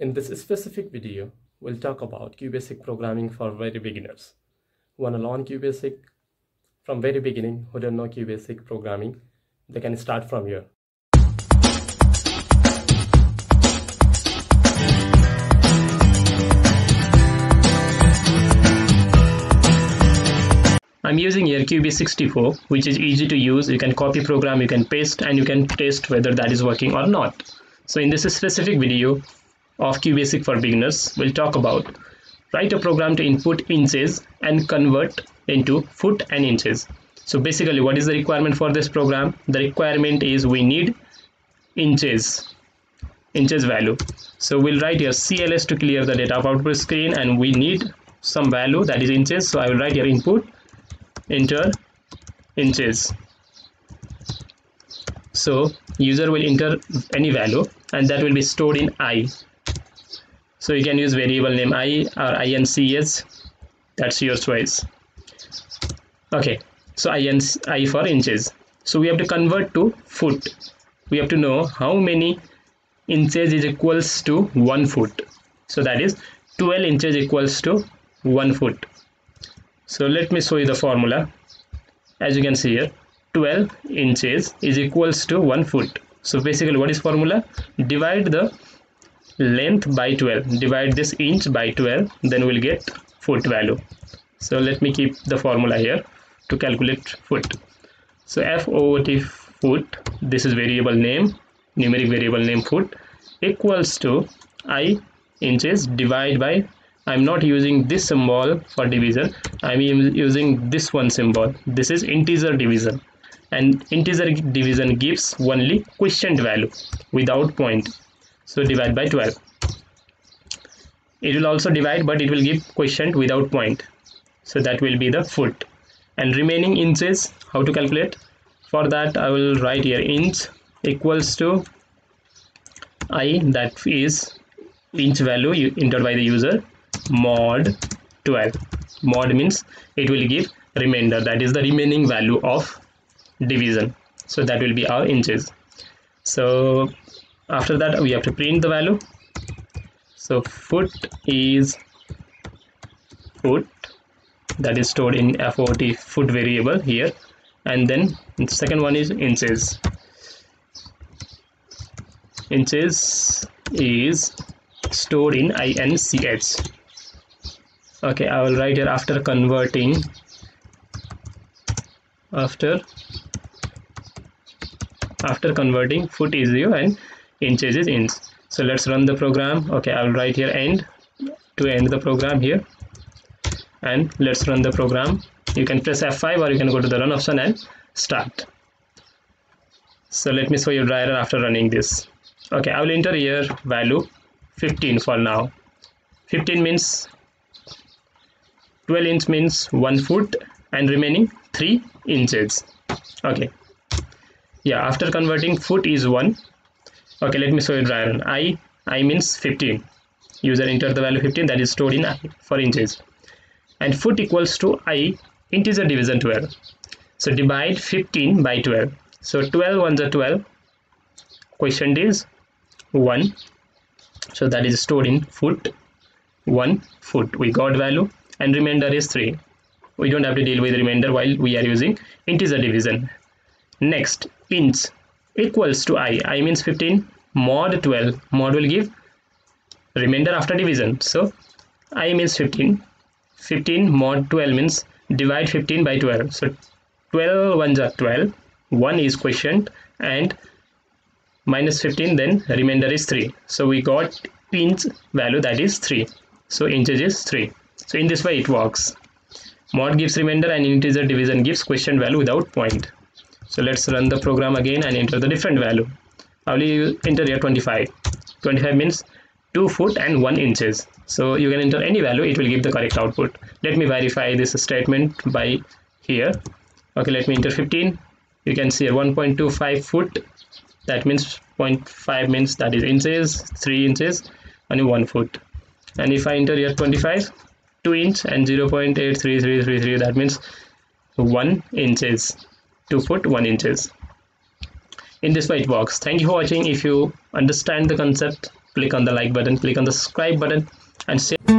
In this specific video, we'll talk about QBasic programming for very beginners who want to learn QBasic from very beginning, who don't know QBasic programming. They can start from here. I'm using here QB64, which is easy to use. You can copy program, you can paste, and you can test whether that is working or not. So in this specific video of QBasic for beginners, we'll talk about write a program to input inches and convert into foot and inches. So basically, what is the requirement for this program? The requirement is we need inches value. So we'll write here CLS to clear the data output screen, and we need some value that is inches. So I will write here input enter inches. So user will enter any value and that will be stored in I. So you can use variable name I or INCS, that's your choice. Okay, so I for inches. So we have to convert to foot. We have to know how many inches is equals to 1 foot. So that is 12 inches equals to 1 foot. So let me show you the formula. As you can see here, 12 inches is equals to 1 foot. So basically, what is formula? Divide the length by 12, divide this inch by 12, then we'll get foot value. So let me keep the formula here to calculate foot. So FOOT foot, this is variable name, numeric variable name foot, equals to I inches divided by, I'm not using this symbol for division, I'm using this one symbol. This is integer division, and integer division gives only quotient value without point. So divide by 12. It will also divide, but it will give quotient without point. So that will be the foot. And remaining inches, how to calculate? For that, I will write here inch equals to I, that is inch value you entered by the user, mod 12. Mod means it will give remainder, that is the remaining value of division. So that will be our inches. So after that, we have to print the value. So foot is foot, that is stored in FOOT foot variable here, and then the second one is inches. Inches is stored in INCH. Okay, I will write here after converting foot is 0 and inches is inch. So let's run the program. Okay, I will write here end to end the program here, and let's run the program. You can press F5 or you can go to the run option and start. So let me show you the error after running this. Okay, I will enter here value 15 for now. 15 means 12 inch means 1 foot and remaining 3 inches. Okay, yeah, after converting foot is 1. Okay, let me show you dry run. I means 15. User entered the value 15, that is stored in I for inches. And foot equals to I integer division 12. So divide 15 by 12. So 12 ones are 12. Quotient is 1. So that is stored in foot. 1 foot. We got value, and remainder is 3. We don't have to deal with remainder while we are using integer division. Next, inch equals to I means 15 mod 12. Mod will give remainder after division. So I means 15. 15 mod 12 means divide 15 by 12. So 12 ones are 12. 1 is quotient, and minus 15, then remainder is 3. So we got inch value, that is 3. So inches is 3. So in this way it works. Mod gives remainder and integer division gives quotient value without point. So let's run the program again and enter the different value. I will enter here 25. 25 means 2 foot and 1 inches. So you can enter any value, it will give the correct output. Let me verify this statement by here. Okay, let me enter 15. You can see 1.25 foot. That means 0.5 means that is inches, 3 inches, only 1 foot. And if I enter here 25, 2 inch and 0.83333, that means 1 inches. 2 foot 1 inches. In this way it works. Thank you for watching. If you understand the concept, Click on the like button, click on the subscribe button, and share.